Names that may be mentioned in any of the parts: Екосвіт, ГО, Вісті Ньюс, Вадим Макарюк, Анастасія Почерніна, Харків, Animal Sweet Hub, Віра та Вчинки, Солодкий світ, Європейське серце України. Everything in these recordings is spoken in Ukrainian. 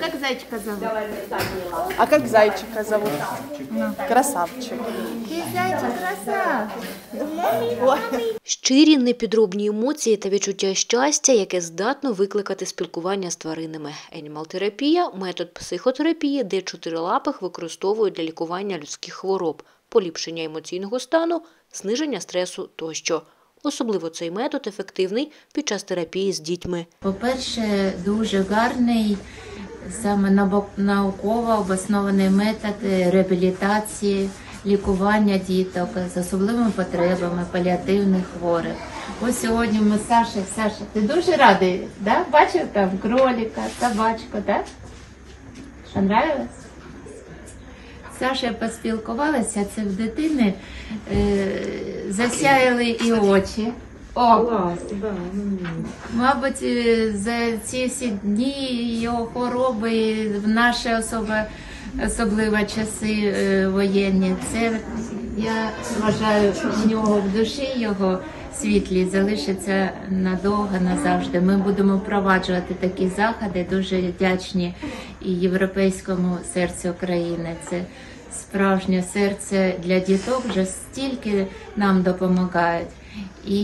А как зайчика зовут? А как зайчика зовут? Красавчик. Ты зайчик красавчик. Щирі, непідробні емоції та відчуття щастя, яке здатно викликати спілкування з тваринами. Анімал-терапія – метод психотерапії, де чотирилапих використовують для лікування людських хвороб, поліпшення емоційного стану, зниження стресу тощо. Особливо цей метод ефективний під час терапії з дітьми. По-перше, дуже гарний, саме науково обоснований метод реабілітації, лікування діток з особливими потребами, паліативних хворих. Ось сьогодні ми з Сашою. Саша, ти дуже радий, да? Бачив там кролика, собачку, так? Понравилось? Саша поспілкувалася, це в дитини засяяли і очі. О, мабуть, за ці всі дні його хвороби, в наші особливі часи воєнні, це, я вважаю, в нього в душі його світлі залишиться надовго, назавжди. Ми будемо впроваджувати такі заходи, дуже вдячні і Європейському серцю України. Це справжнє серце для діток, вже стільки нам допомагають. І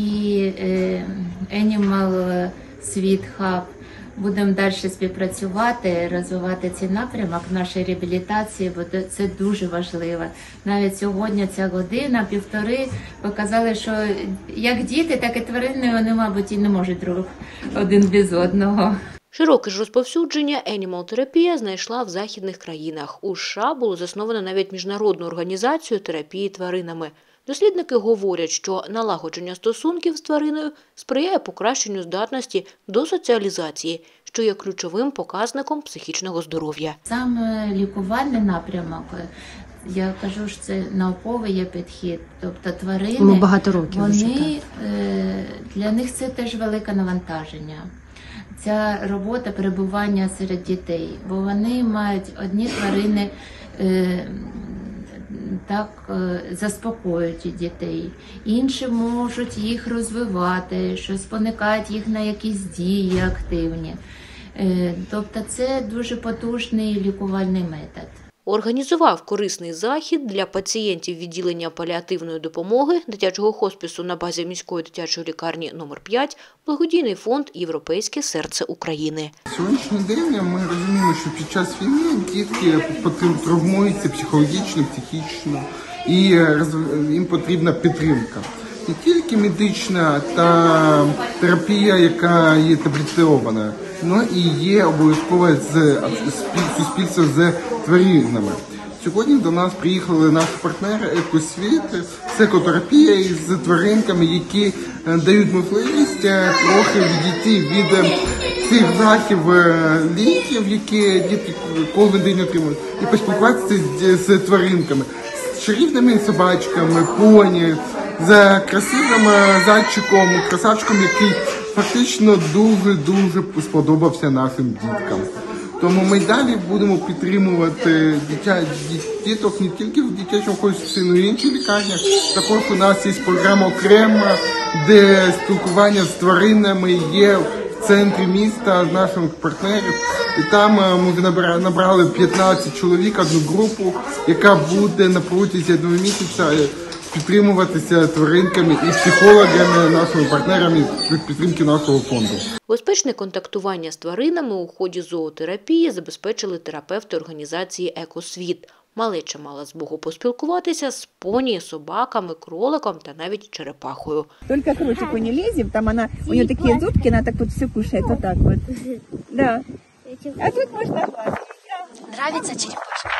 Animal Sweet Hub. Будемо далі співпрацювати, розвивати цей напрямок нашої реабілітації, бо це дуже важливо. Навіть сьогодні ця година, півтори, показали, що як діти, так і тварини, вони, мабуть, і не можуть друг один без одного. Широке ж розповсюдження анімал-терапія знайшла в західних країнах. У США було засновано навіть міжнародну організацію терапії тваринами. Дослідники говорять, що налагодження стосунків з твариною сприяє покращенню здатності до соціалізації, що є ключовим показником психічного здоров'я. Саме лікувальний напрямок, я кажу, що це науковий є підхід, тобто тварини, вони, для них це теж велике навантаження. Ця робота перебування серед дітей, бо вони мають одні тварини, так заспокоюють дітей, інші можуть їх розвивати, що спонукають їх на якісь дії активні. Тобто це дуже потужний лікувальний метод. Організував корисний захід для пацієнтів відділення паліативної допомоги дитячого хоспісу на базі міської дитячої лікарні номер 5 благодійний фонд «Європейське серце України». Сьогоднішній день ми розуміємо, що під час війни дітки травмуються психологічно, психічно, і їм потрібна підтримка. Не тільки медична та терапія, яка є табліцьована, але і є обов'язкове суспільство з тваринами. Сьогодні до нас приїхали наші партнери «Екосвіт», це екотерапія із тваринками, які дають можливість трохи відійти від цих захів ліків, які діти кожен день отримують, і поспілкуватися з тваринками, з чарівними собачками, поні, з красивим зайчиком, красавчиком, який фактично дуже-дуже сподобався нашим діткам. Тому ми далі будемо підтримувати діток не тільки в дитячому хоспісі, але й в інших лікарнях. Також у нас є програма окрема, де спілкування з тваринами є в центрі міста з нашими партнерами. І там ми набрали 15 чоловік, одну групу, яка буде на протязі 1 місяця підтримуватися тваринками і психологами, нашими партнерами від підтримки нашого фонду. Безпечне контактування з тваринами у ході зоотерапії забезпечили терапевти організації «Екосвіт». Малеча мала змогу поспілкуватися з поні, собаками, кроликом та навіть черепахою. Тільки кролику не лізем, там вона, у неї такі зубки, вона так тут все кушає, отак от. Да. А тут можна лазити. Нравиться черепашка?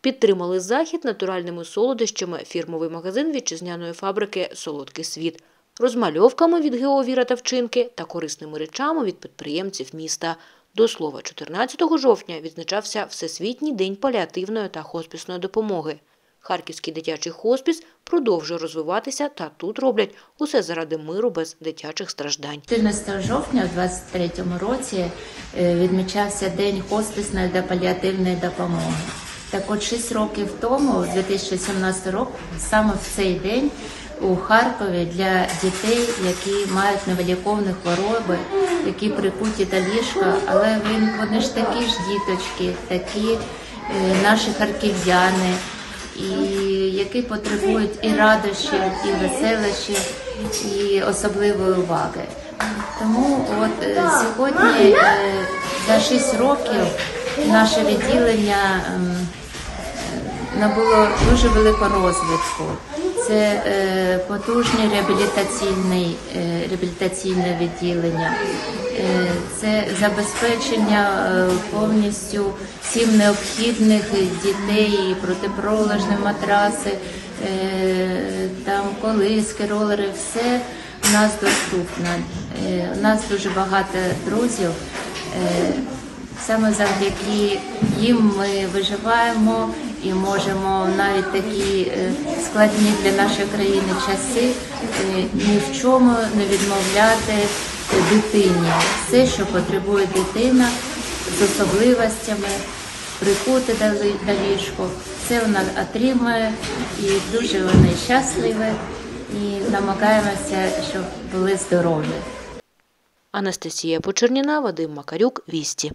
Підтримали захід натуральними солодощами фірмовий магазин вітчизняної фабрики «Солодкий світ», розмальовками від ГО «Віра та Вчинки» та корисними речами від підприємців міста. До слова, 14 жовтня відзначався Всесвітній день паліативної та хоспісної допомоги. Харківський дитячий хоспіс продовжує розвиватися та тут роблять усе заради миру без дитячих страждань. 14 жовтня у 2023 році відмічався День хоспісної та паліативної допомоги. Так от 6 років тому, у 2017 році, саме в цей день у Харкові для дітей, які мають невиліковні хвороби, які прикуті до ліжка, але вони ж такі ж діточки, такі наші харків'яни, які потребують і радощі, і веселощі, і особливої уваги. Тому от сьогодні за 6 років наше відділення набуло дуже великого розвитку. Це потужне реабілітаційне відділення, це забезпечення повністю всім необхідних дітей, протипролежні матраси, там колиски, ролери, все у нас доступно. У нас дуже багато друзів, саме завдяки їм ми виживаємо і можемо навіть такі складні для нашої країни часи ні в чому не відмовляти дитині. Все, що потребує дитина з особливостями, прикути до ліжку, це вона отримує і дуже вони щасливі, і намагаємося, щоб були здорові. Анастасія Почерніна, Вадим Макарюк, Вісті.